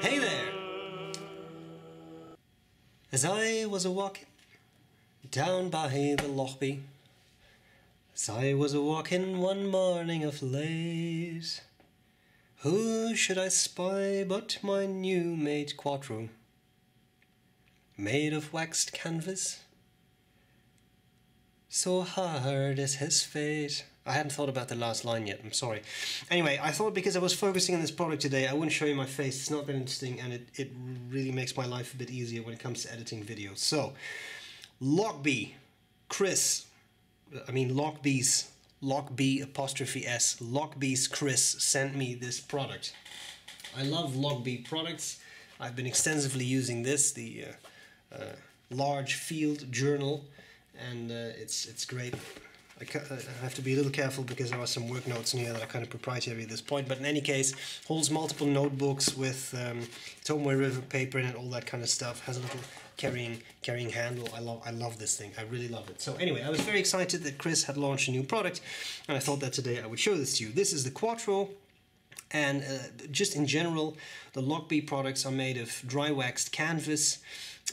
Hey there! As I was a-walking down by the Lochby, as I was a-walking one morning of late, who should I spy but my new mate Quattro, made of waxed canvas, so hard is his fate. I hadn't thought about the last line yet, I'm sorry. Anyway, I thought because I was focusing on this product today, I wouldn't show you my face. It's not that interesting, and it really makes my life a bit easier when it comes to editing videos. So, Lochby, Lochby's Chris sent me this product. I love Lochby products. I've been extensively using this, the large field journal, and it's great. I have to be a little careful because there are some work notes in here that are kind of proprietary at this point, but in any case, holds multiple notebooks with Tomoe River paper and all that kind of stuff. Has a little carrying handle. I love this thing. I really love it. So anyway, I was very excited that Chris had launched a new product, and I thought that today I would show this to you. This is the Quattro, and just in general, the Lochby products are made of dry waxed canvas,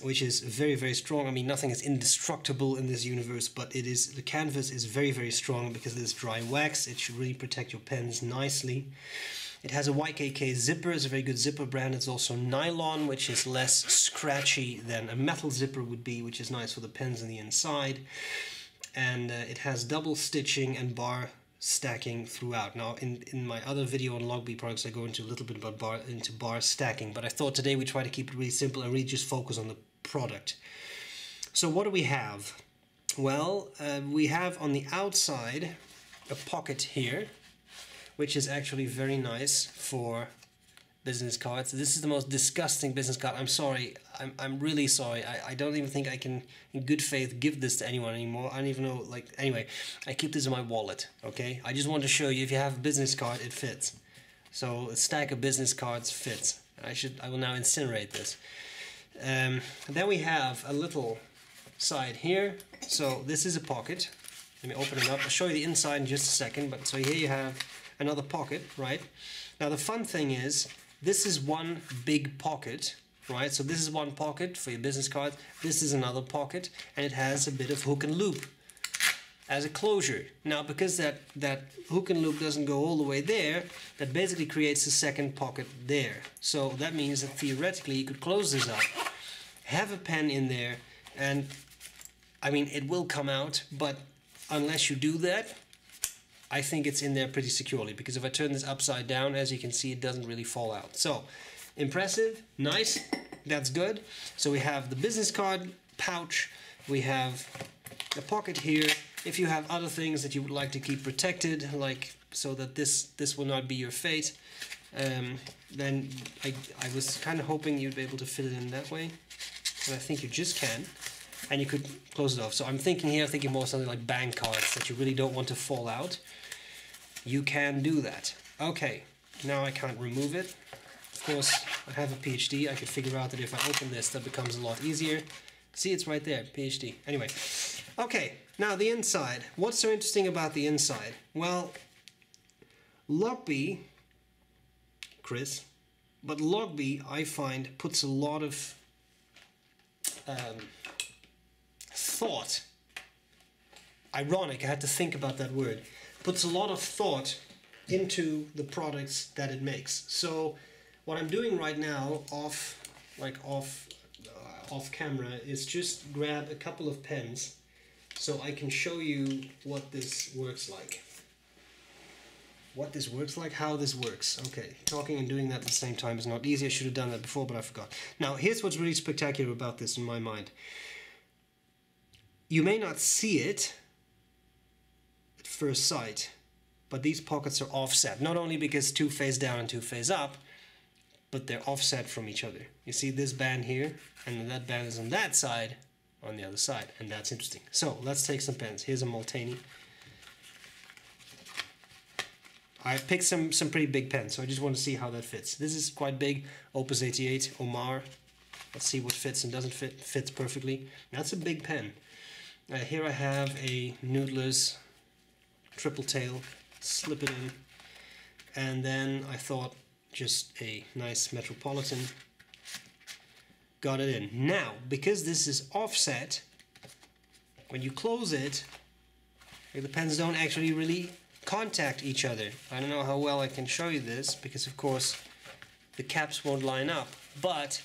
which is very, very strong. I mean, nothing is indestructible in this universe, but it is, the canvas is very, very strong because it is dry wax. It should really protect your pens nicely. It has a YKK zipper. It's a very good zipper brand. It's also nylon, which is less scratchy than a metal zipper would be, which is nice for the pens on the inside. And it has double stitching and bar stacking throughout. Now, in my other video on Lochby products, I go into a little bit about bar stacking, but I thought today we try to keep it really simple and really just focus on the product. So what do we have? Well, we have on the outside a pocket here, which is actually very nice for business cards. This is the most disgusting business card. I'm sorry. I'm really sorry. I don't even think I can, in good faith, give this to anyone anymore. I don't even know, like, anyway, I keep this in my wallet, okay? I just want to show you, if you have a business card, it fits. So a stack of business cards fits. I will now incinerate this. Then we have a little side here. So this is a pocket. Let me open it up. I'll show you the inside in just a second. But so here you have another pocket, right? Now the fun thing is, this is one big pocket, right? So this is one pocket for your business card. This is another pocket, and it has a bit of hook and loop as a closure. Now, because that hook and loop doesn't go all the way there, that basically creates a second pocket there. So that means that theoretically you could close this up, have a pen in there, and I mean, it will come out, but unless you do that, I think it's in there pretty securely, because if I turn this upside down, as you can see, it doesn't really fall out. So, impressive, nice, that's good. So we have the business card pouch, we have a pocket here. If you have other things that you would like to keep protected, like so that this will not be your fate, then I was kind of hoping you'd be able to fit it in that way, and I think you just can. And you could close it off. So I'm thinking here, more something like bank cards that you really don't want to fall out. You can do that. Okay, now I can't remove it. Of course, I have a PhD. I could figure out that if I open this, that becomes a lot easier. See, it's right there, PhD. Anyway, okay, now the inside. What's so interesting about the inside? Well, Lochby, Chris, but Lochby, I find, puts a lot of thought, ironic, I had to think about that word, puts a lot of thought into the products that it makes. So what I'm doing right now off camera is just grab a couple of pens so I can show you what this works like. How this works. Okay, talking and doing that at the same time is not easy. I should have done that before, but I forgot. Now, here's what's really spectacular about this in my mind. You may not see it at first sight, but these pockets are offset, not only because two face down and two face up, but they're offset from each other. You see this band here, and that band is on that side, on the other side, and that's interesting. So let's take some pens. Here's a Multani. I picked some pretty big pens, so I just want to see how that fits. This is quite big, Opus 88, Omar. Let's see what fits and doesn't fit. Fits perfectly. That's a big pen. Here I have a Noodler's triple tail, slip it in, and then I thought, just a nice Metropolitan. Got it in. Now, because this is offset, when you close it, the pens don't actually really contact each other. I don't know how well I can show you this because, of course, the caps won't line up, but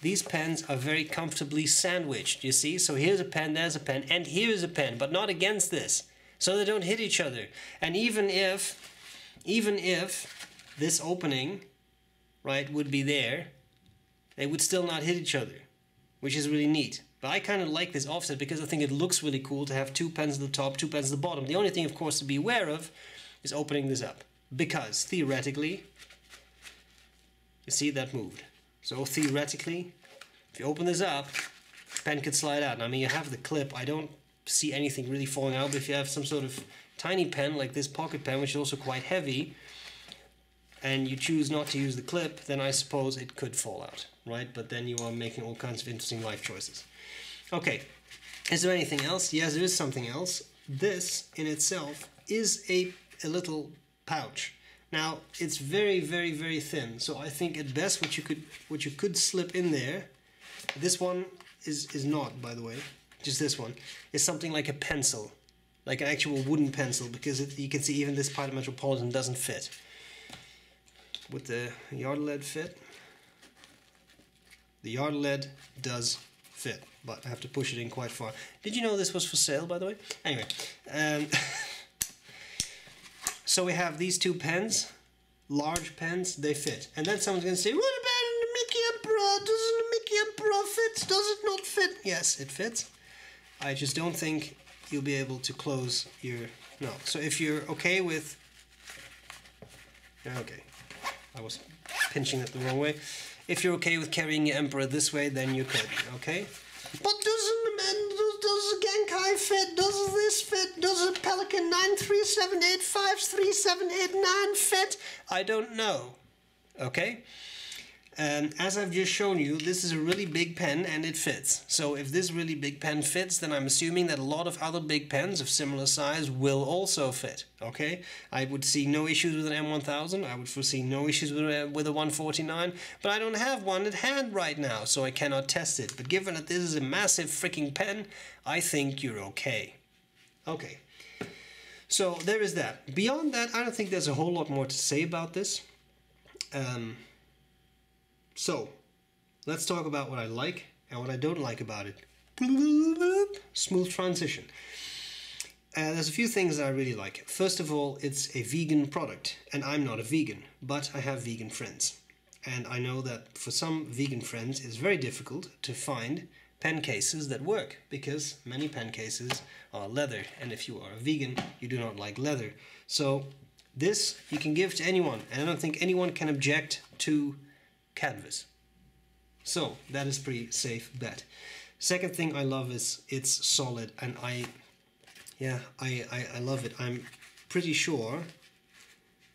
these pens are very comfortably sandwiched, you see? So here's a pen, there's a pen, and here's a pen, but not against this. So they don't hit each other. And even if this opening, right, would be there, they would still not hit each other, which is really neat. But I kind of like this offset because I think it looks really cool to have two pens at the top, two pens at the bottom. The only thing, of course, to be aware of is opening this up. Because, theoretically, you see, that moved. So, theoretically, if you open this up, the pen could slide out. Now, I mean, you have the clip. I don't see anything really falling out, but if you have some sort of tiny pen, like this pocket pen, which is also quite heavy, and you choose not to use the clip, then I suppose it could fall out, right? But then you are making all kinds of interesting life choices. Okay, is there anything else? Yes, there is something else. This, in itself, is a little pouch. Now, it's very, very, very thin, so I think at best what you could slip in there, this one is not, by the way, just this one, is something like a pencil, like an actual wooden pencil, because you can see even this part of Metropolitan doesn't fit. With the yard lead fit? The yard lead does fit, but I have to push it in quite far. Did you know this was for sale, by the way? Anyway, so we have these two pens, large pens, they fit. And then someone's going to say, what about the Mickey Emperor? Doesn't the Mickey Emperor fit? Does it not fit? Yes, it fits. I just don't think you'll be able to close your... No. So if you're okay with... Okay. I was pinching it the wrong way. If you're okay with carrying your Emperor this way, then you could, okay? But does the Genkai fit? Does this fit? Does the Pelican 937853789 fit? I don't know, okay? As I've just shown you, this is a really big pen and it fits. So if this really big pen fits, then I'm assuming that a lot of other big pens of similar size will also fit, okay? I would see no issues with an M1000, I would foresee no issues with a 149, but I don't have one at hand right now, so I cannot test it. But given that this is a massive freaking pen, I think you're okay. Okay, so there is that. Beyond that, I don't think there's a whole lot more to say about this. So, let's talk about what I like and what I don't like about it. Smooth transition. There's a few things that I really like. First of all, it's a vegan product, and I'm not a vegan, but I have vegan friends. And I know that for some vegan friends, it's very difficult to find pen cases that work, because many pen cases are leather, and if you are a vegan, you do not like leather. So, this you can give to anyone, and I don't think anyone can object to canvas. So that is pretty safe bet. Second thing I love is it's solid, and I love it. I'm pretty sure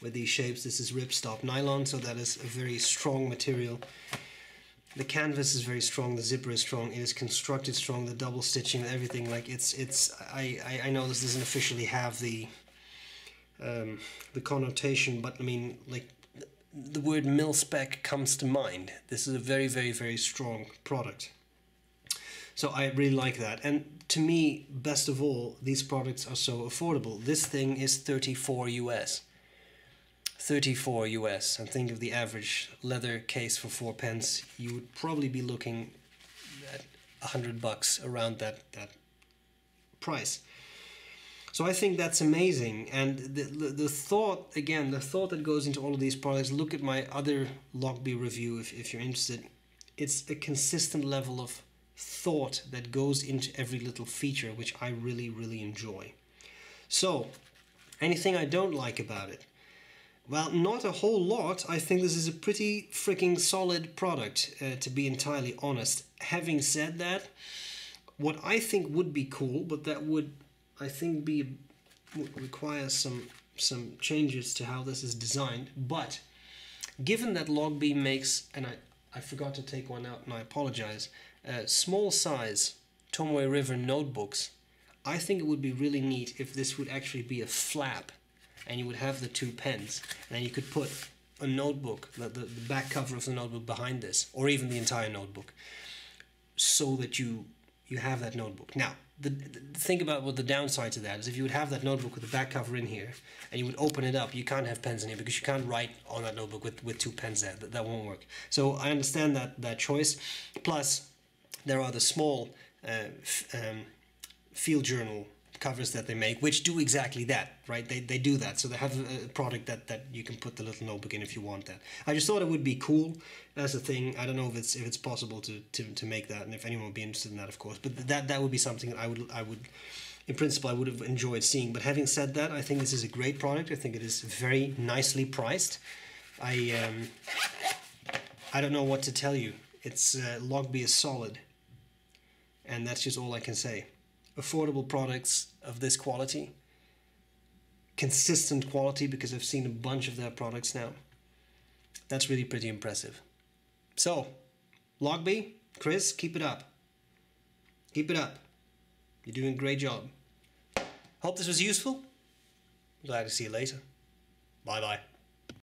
with these shapes this is ripstop nylon, so that is a very strong material. The canvas is very strong, the zipper is strong, it is constructed strong, the double stitching, everything, like I know this doesn't officially have the connotation, but I mean, like, the word mil-spec comes to mind. This is a very, very, very strong product. So I really like that. And to me, best of all, these products are so affordable. This thing is $34 US. $34 US. And think of the average leather case for 4 pence. You would probably be looking at $100 around that price. So I think that's amazing, and the thought, again, the thought that goes into all of these products, look at my other Lochby review if you're interested. It's a consistent level of thought that goes into every little feature, which I really, really enjoy. So, anything I don't like about it? Well, not a whole lot. I think this is a pretty freaking solid product, to be entirely honest. Having said that, what I think would be cool, but that would... I think requires some changes to how this is designed, but given that Lochby makes, and I forgot to take one out and I apologize, small size Tomoe River notebooks, I think it would be really neat if this would actually be a flap and you would have the two pens and then you could put a notebook, the back cover of the notebook behind this, or even the entire notebook, so that you have that notebook. Now, think about what the downside to that is. If you would have that notebook with the back cover in here, and you would open it up, you can't have pens in here because you can't write on that notebook with two pens there. That won't work. So I understand that choice. Plus, there are the small field journal covers that they make, which do exactly that, right? They do that. So they have a product that you can put the little notebook in if you want that. I just thought it would be cool as a thing. I don't know if it's possible to make that, and if anyone would be interested in that, of course. But that would be something that I would in principle I would have enjoyed seeing. But having said that, I think this is a great product. I think it is very nicely priced. I don't know what to tell you. It's Lochby is solid, and that's just all I can say. Affordable products of this quality, consistent quality, because I've seen a bunch of their products now. That's really pretty impressive. So, Lochby, Chris, keep it up. Keep it up. You're doing a great job. Hope this was useful. Glad to see you later. Bye-bye.